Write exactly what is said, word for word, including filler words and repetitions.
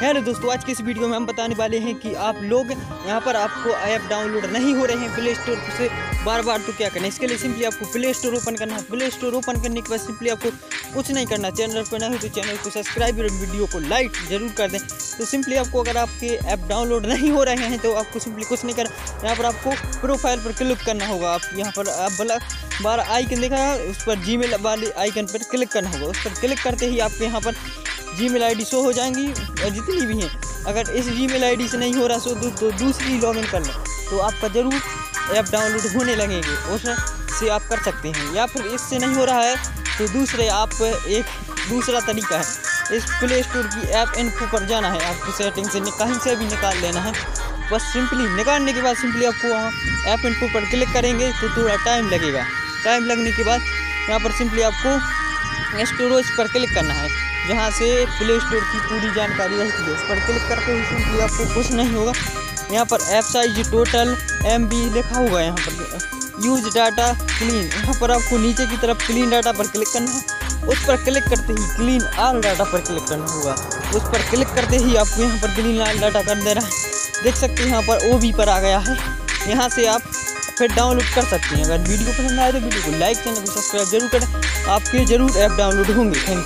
Hello दोस्तों, आज के इस वीडियो में हम बताने वाले हैं कि आप लोग यहाँ पर आपको ऐप डाउनलोड नहीं हो रहे हैं प्ले स्टोर से बार बार, तो क्या करना है। इसके लिए सिंपली आपको प्ले स्टोर ओपन करना है। प्ले स्टोर ओपन करने के बाद सिंपली आपको कुछ नहीं करना। चैनल पर ना हो तो चैनल को सब्सक्राइब और वीडियो को लाइक जरूर कर दें। तो सिंपली आपको अगर आपके ऐप डाउनलोड नहीं हो रहे हैं तो आपको सिंपली कुछ नहीं करना। यहाँ पर आपको प्रोफाइल पर क्लिक करना होगा। आप यहाँ पर आप भला बार आइकन देखा, उस पर जी मेल वाले आइकन पर क्लिक करना होगा। उस पर क्लिक करते ही आपके यहाँ पर Gmail I D show हो जाएंगी और जितनी भी हैं। अगर इस जी मेल आई डी से नहीं हो रहा सो तो दू, दूसरी लॉगिन कर लें तो आपका ज़रूर ऐप डाउनलोड होने लगेंगे। उससे आप कर सकते हैं, या फिर इससे नहीं हो रहा है तो दूसरे आप एक दूसरा तरीका है, इस प्ले स्टोर की ऐप इन्फो पर जाना है। आपको सेटिंग से कहीं से भी निकाल लेना है। बस सिंपली निकालने के बाद सिंपली आपको वहाँ ऐप इन्फो पर क्लिक करेंगे तो थोड़ा टाइम लगेगा। टाइम लगने के बाद यहाँ पर सिंपली आपको स्टोरेज पर क्लिक करना है, जहाँ से प्ले स्टोर की पूरी जानकारी रहती है। उस पर क्लिक करते हुए सिंपली आपको कुछ नहीं होगा। यहाँ पर ऐप साइज टोटल एमबी लिखा होगा। यहाँ पर यूज डाटा क्लीन, यहाँ पर आपको नीचे की तरफ क्लीन डाटा पर क्लिक करना है। उस पर क्लिक करते ही क्लीन ऑल डाटा पर क्लिक करना होगा। उस पर क्लिक करते ही आपको यहाँ पर क्लीन ऑल डाटा कर देना है। देख सकते हैं यहाँ पर ओ बी पर आ गया है। यहाँ से आप फिर डाउनलोड कर सकते हैं। अगर वीडियो पसंद आए तो वीडियो को लाइक, चैनल को सब्सक्राइब जरूर करें। आपके ज़रूर ऐप डाउनलोड होंगे। Thank you.